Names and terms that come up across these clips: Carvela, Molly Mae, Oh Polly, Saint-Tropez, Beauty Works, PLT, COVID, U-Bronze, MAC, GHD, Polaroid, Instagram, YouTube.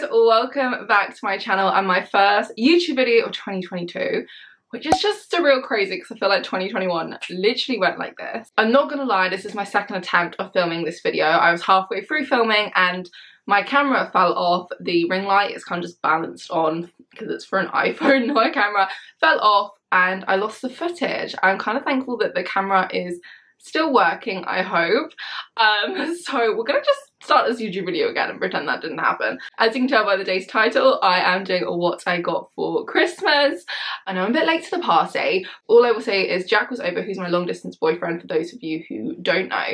guys, welcome back to my channel and my first YouTube video of 2022, which is just surreal crazy because I feel like 2021 literally went like this. I'm not gonna lie, this is my second attempt of filming this video. I was halfway through filming and my camera fell off. The ring light is kind of just balanced on because it's for an iPhone, not a camera. Fell off and I lost the footage. I'm kind of thankful that the camera is still working, I hope. So we're gonna just start this YouTube video again and pretend that didn't happen. As you can tell by the day's title, I am doing what I got for Christmas. I know I'm a bit late to the party. All I will say is Jack was over, who's my long distance boyfriend for those of you who don't know.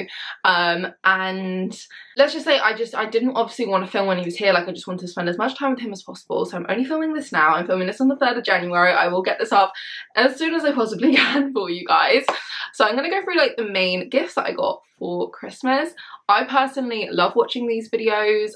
And let's just say I didn't obviously want to film when he was here. Like, I just wanted to spend as much time with him as possible. So I'm only filming this now. I'm filming this on the 3rd of January. I will get this up as soon as I possibly can for you guys. So I'm gonna go through like the main gifts that I got for Christmas. I personally love watching these videos.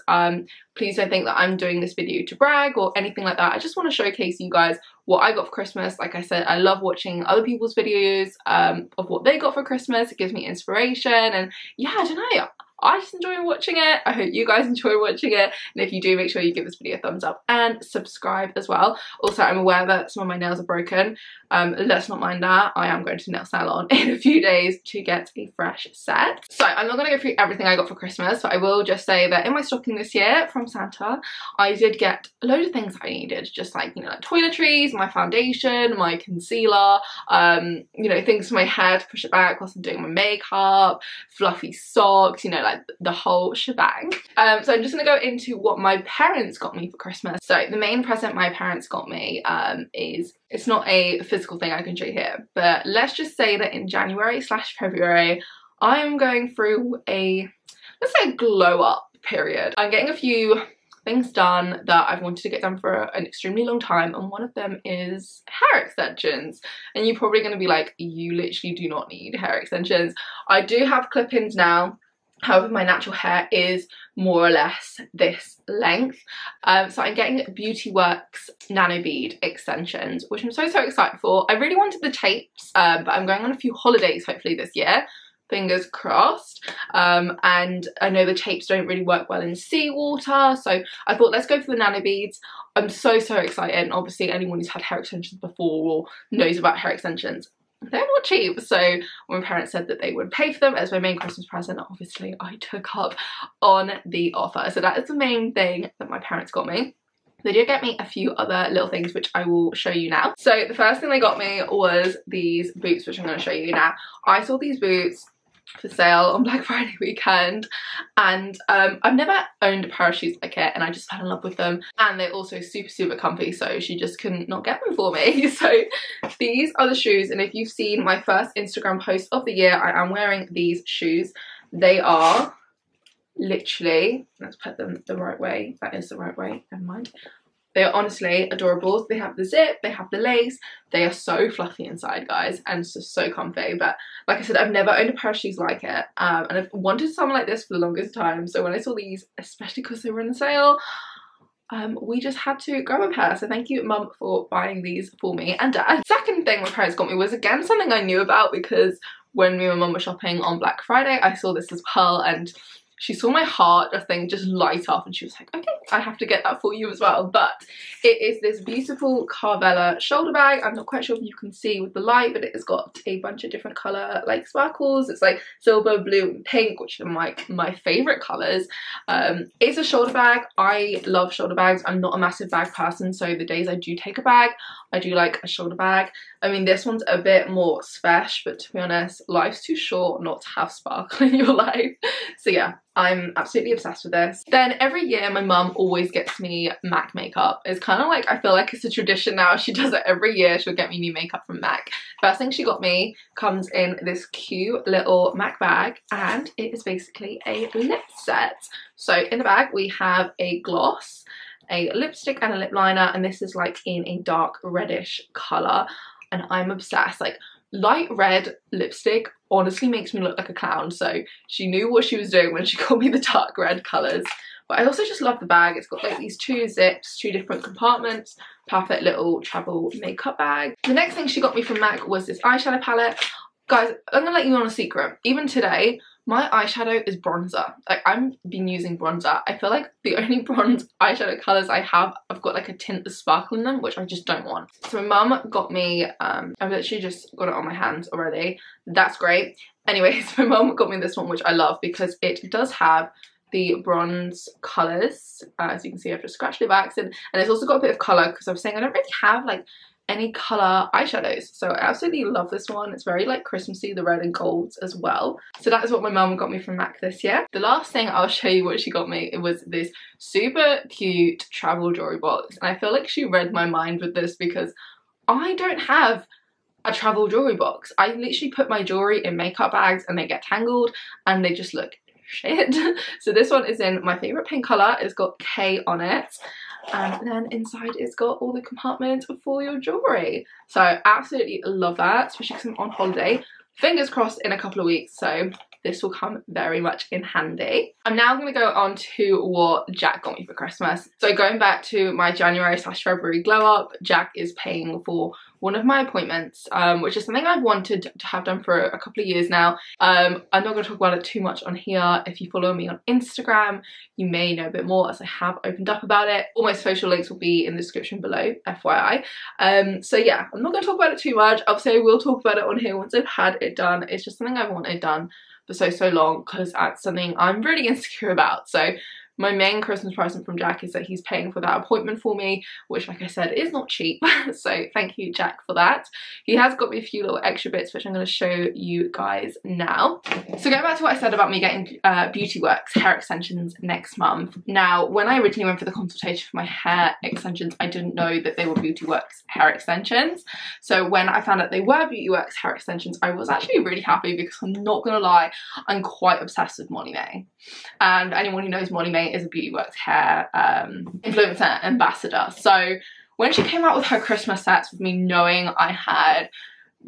Please don't think that I'm doing this video to brag or anything like that. I just want to showcase you guys what I got for Christmas. Like I said, I love watching other people's videos of what they got for Christmas. It gives me inspiration and yeah, I don't know. I just enjoy watching it. I hope you guys enjoy watching it. And if you do, make sure you give this video a thumbs up and subscribe as well. Also, I'm aware that some of my nails are broken. Let's not mind that. I am going to nail salon in a few days to get a fresh set. So I'm not going to go through everything I got for Christmas, but I will just say that in my stocking this year from Santa, I did get a load of things that I needed. Just like, you know, like toiletries, my foundation, my concealer, you know, things for my hair to push it back whilst I'm doing my makeup, fluffy socks, you know, like the whole shebang. So I'm just gonna go into what my parents got me for Christmas. So the main present my parents got me is, it's not a physical thing I can show here, but let's just say that in January/February, I am going through a, let's say, a glow up period. I'm getting a few things done that I've wanted to get done for an extremely long time, and one of them is hair extensions. And you're probably gonna be like, you literally do not need hair extensions. I do have clip-ins now. However, my natural hair is more or less this length. So I'm getting Beauty Works nano bead extensions, which I'm so excited for. I really wanted the tapes, but I'm going on a few holidays hopefully this year. Fingers crossed. And I know the tapes don't really work well in seawater, so I thought let's go for the nano beads. I'm so excited, and obviously anyone who's had hair extensions before or knows about hair extensions, they're not cheap. So when my parents said that they would pay for them as my main Christmas present, obviously I took up on the offer. So that is the main thing that my parents got me. They did get me a few other little things which I will show you now. So the first thing they got me was these boots, which I'm going to show you now. I saw these boots for sale on Black Friday weekend, and I've never owned a pair of shoes like it, and I just fell in love with them, and they're also super comfy, so she just couldn't not get them for me. So these are the shoes, and if you've seen my first Instagram post of the year, I am wearing these shoes. They are literally, let's put them the right way, that is the right way, never mind. They are honestly adorable. They have the zip, they have the lace, they are so fluffy inside, guys, and so comfy. But like I said, I've never owned a pair of shoes like it, and I've wanted something like this for the longest time. So when I saw these, especially because they were in the sale, we just had to grab a pair. So thank you, Mum, for buying these for me and Dad. Second thing my parents got me was, again, something I knew about because when me and Mum were shopping on Black Friday, I saw this as well, and she saw my heart, I think, just light up, and she was like, okay, I have to get that for you as well. But it is this beautiful Carvela shoulder bag. I'm not quite sure if you can see with the light, but it has got a bunch of different colour, like, sparkles. It's like silver, blue and pink, which are my favourite colours. It's a shoulder bag. I love shoulder bags. I'm not a massive bag person, so the days I do take a bag, I do like a shoulder bag. I mean, this one's a bit more spesh, but to be honest, life's too short not to have sparkle in your life. So yeah, I'm absolutely obsessed with this. Then every year my mum always gets me MAC makeup. It's kind of like, I feel like it's a tradition now. She does it every year. She'll get me new makeup from MAC. First thing she got me comes in this cute little MAC bag, and it is basically a lip set. So in the bag we have a gloss, a lipstick and a lip liner, and this is like in a dark reddish colour, and I'm obsessed. Like, light red lipstick honestly makes me look like a clown, so she knew what she was doing when she got me the dark red colours. But I also just love the bag. It's got like these two zips, two different compartments, perfect little travel makeup bag. The next thing she got me from MAC was this eyeshadow palette. Guys, I'm gonna let you in on a secret. Even today, My eyeshadow is bronzer. Like, I've been using bronzer. I feel like the only bronze eyeshadow colours I have, I've got like a tint of sparkle in them, which I just don't want. So my mum got me, I've literally just got it on my hands already. That's great. Anyways, my mum got me this one, which I love because it does have the bronze colours. As you can see, I've just scratched it by accident. And it's also got a bit of colour because I was saying I don't really have like any colour eyeshadows, so I absolutely love this one. It's very like Christmassy, the red and golds as well. So that is what my mum got me from MAC this year. The last thing I'll show you what she got me, it was this super cute travel jewellery box, and I feel like she read my mind with this because I don't have a travel jewellery box. I literally put my jewellery in makeup bags and they get tangled and they just look shit. So this one is in my favourite pink colour. It's got K on it. And then inside it's got all the compartments for your jewellery. So I absolutely love that, especially because I'm on holiday. Fingers crossed in a couple of weeks, so this will come very much in handy. I'm now going to go on to what Jack got me for Christmas. So going back to my January/February glow up, Jack is paying for one of my appointments, which is something I've wanted to have done for a couple of years now. I'm not going to talk about it too much on here. If you follow me on Instagram, you may know a bit more as I have opened up about it. All my social links will be in the description below, FYI. So yeah, I'm not going to talk about it too much. Obviously I will talk about it on here once I've had it done. It's just something I've wanted done for so long because that's something I'm really insecure about. So my main Christmas present from Jack is that he's paying for that appointment for me, which, like I said, is not cheap. So thank you, Jack, for that. He has got me a few little extra bits, which I'm going to show you guys now. So going back to what I said about me getting Beauty Works hair extensions next month. Now, when I originally went for the consultation for my hair extensions, I didn't know that they were Beauty Works hair extensions. So when I found out they were Beauty Works hair extensions, I was actually really happy because I'm not going to lie, I'm quite obsessed with Molly Mae. And anyone who knows Molly Mae is a Beauty Works hair influencer ambassador. So when she came out with her Christmas sets with me knowing I had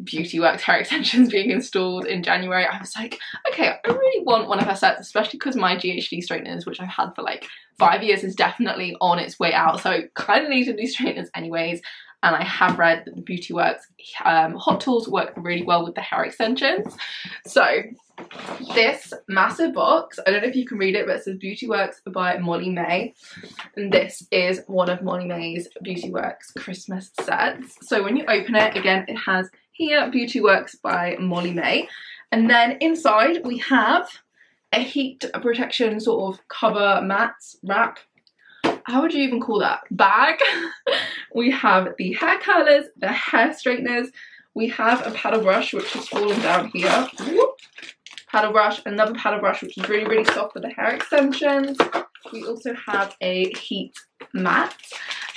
Beauty Works hair extensions being installed in January, I was like, okay, I really want one of her sets, especially because my GHD straighteners, which I've had for like 5 years, is definitely on its way out. So I kind of needed these straighteners anyways. And I have read that the Beauty Works hot tools work really well with the hair extensions. So this massive box, I don't know if you can read it, but it says Beauty Works by Molly Mae. And this is one of Molly Mae's Beauty Works Christmas sets. So when you open it, again, it has here Beauty Works by Molly Mae. And then inside we have a heat protection sort of cover mats wrap. How would you even call that? Bag. We have the hair curlers, the hair straighteners. We have a paddle brush, which has fallen down here. Whoop. Paddle brush, another paddle brush, which is really, really soft for the hair extensions. We also have a heat mat.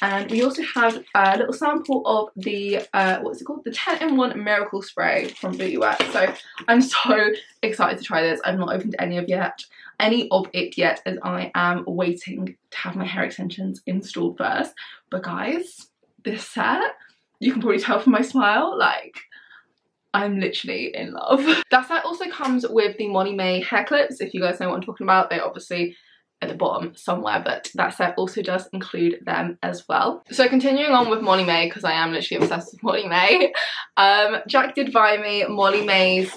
And we also have a little sample of the, what's it called? The 10-in-1 Miracle Spray from Beauty Works. So I'm so excited to try this. I've not opened any of it yet as I am waiting to have my hair extensions installed first. But guys, this set, you can probably tell from my smile, like, I'm literally in love. That set also comes with the Molly Mae hair clips. If you guys know what I'm talking about, they obviously at the bottom somewhere, but that set also does include them as well. So continuing on with Molly Mae, because I am literally obsessed with Molly Mae, Jack did buy me Molly Mae's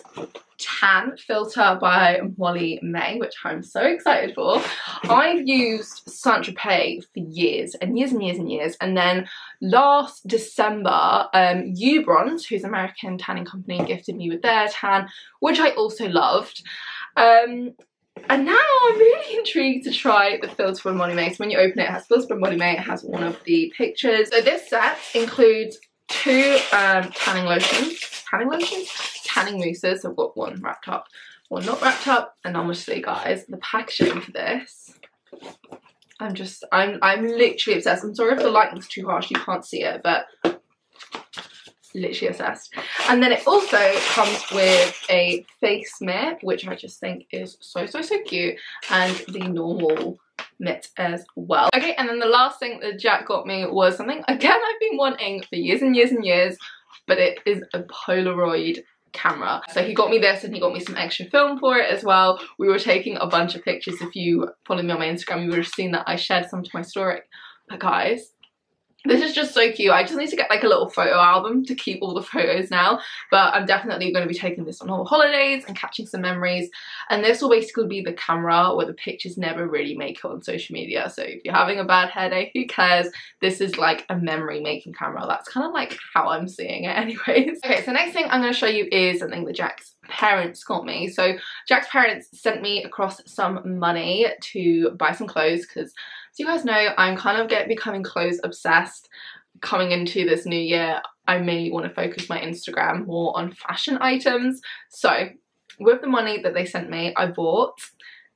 tan filter by Molly Mae, which I'm so excited for. I've used Saint-Tropez for years and years and years and years, and then last December U-Bronze, who's an American tanning company, gifted me with their tan, which I also loved. And now I'm really intrigued to try the filter from Molly Mae. So when you open it, it has filter from Molly Mae. It has one of the pictures. So this set includes two tanning mousses. So I've got one wrapped up, one not wrapped up. And honestly, guys, the packaging for this, I'm literally obsessed. I'm sorry if the lighting's too harsh, you can't see it, but literally obsessed. And then it also comes with a face mitt, which I just think is so cute, and the normal mitt as well. Okay, and then the last thing that Jack got me was something, again, I've been wanting for years and years and years, but it is a Polaroid camera. So he got me this, and he got me some extra film for it as well. We were taking a bunch of pictures. If you follow me on my Instagram, you would have seen that I shared some to my story. But guys, This is just so cute. I just need to get like a little photo album to keep all the photos now, but I'm definitely going to be taking this on all holidays and catching some memories, and this will basically be the camera where the pictures never really make it on social media. So if you're having a bad hair day, who cares? This is like a memory making camera. That's kind of like how I'm seeing it anyways. Okay, so next thing I'm going to show you is something that Jack's parents got me. So Jack's parents sent me across some money to buy some clothes because, so you guys know, I'm kind of becoming clothes obsessed. Coming into this new year, I mainly want to focus my Instagram more on fashion items. So with the money that they sent me, I bought,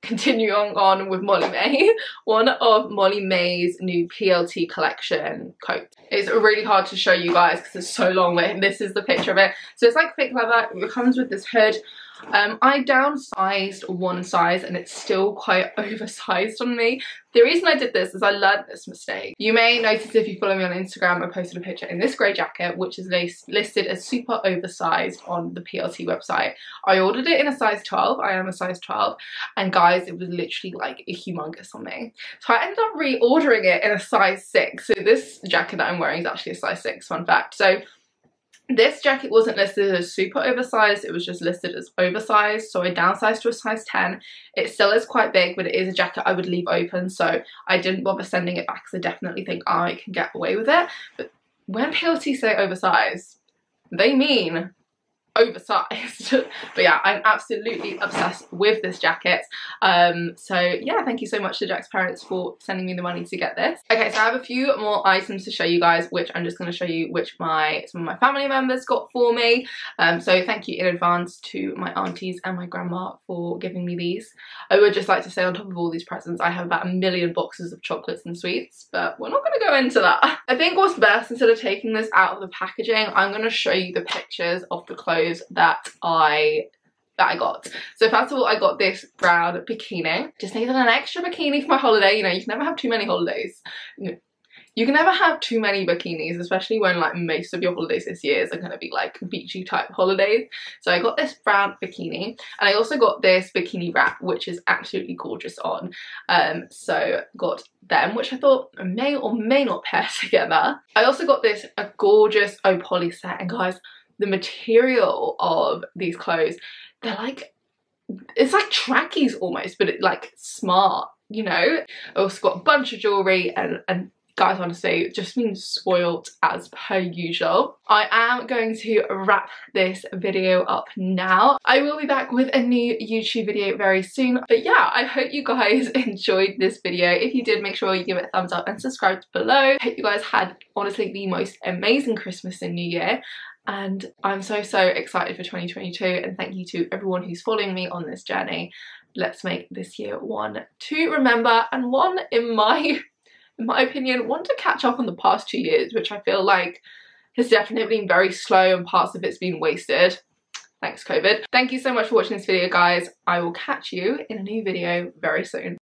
continuing on with Molly Mae, one of Molly Mae's new PLT collection coat. It's really hard to show you guys because it's so long, but this is the picture of it. So it's like thick leather. It comes with this hood. I downsized one size and it's still quite oversized on me. The reason I did this is I learned this mistake. You may notice if you follow me on Instagram, I posted a picture in this grey jacket, which is listed as super oversized on the PLT website. I ordered it in a size 12, I am a size 12, and guys, it was literally like a humongous on me. So I ended up reordering it in a size 6. So this jacket that I'm wearing is actually a size 6, fun fact. So this jacket wasn't listed as super oversized, it was just listed as oversized, so I downsized to a size 10. It still is quite big, but it is a jacket I would leave open, so I didn't bother sending it back because I definitely think I can get away with it. But when PLT say oversized, they mean oversized. But yeah, I'm absolutely obsessed with this jacket. So yeah, thank you so much to Jack's parents for sending me the money to get this. Okay, so I have a few more items to show you guys, which I'm just going to show you which some of my family members got for me. So thank you in advance to my aunties and my grandma for giving me these. I would just like to say, on top of all these presents, I have about a million boxes of chocolates and sweets, but we're not going to go into that. I think what's best, instead of taking this out of the packaging, I'm going to show you the pictures of the clothes that I got. So first of all, I got this brown bikini. Just needed an extra bikini for my holiday. You know, you can never have too many holidays. You can never have too many bikinis, especially when like most of your holidays this year are going to be like beachy type holidays. So I got this brown bikini, and I also got this bikini wrap, which is absolutely gorgeous on. So got them, which I thought may or may not pair together. I also got this gorgeous Oh Polly set, and guys, the material of these clothes, they're like, it's like trackies almost, but it's like smart, you know. I also got a bunch of jewellery, and guys, honestly, just been spoiled as per usual. I am going to wrap this video up now. I will be back with a new YouTube video very soon. But yeah, I hope you guys enjoyed this video. If you did, make sure you give it a thumbs up and subscribe below. I hope you guys had honestly the most amazing Christmas and New Year. And I'm so, so excited for 2022, and thank you to everyone who's following me on this journey. Let's make this year one to remember, and one, in my opinion, one to catch up on the past 2 years, which I feel like has definitely been very slow and parts of it's been wasted. Thanks, COVID. Thank you so much for watching this video, guys. I will catch you in a new video very soon.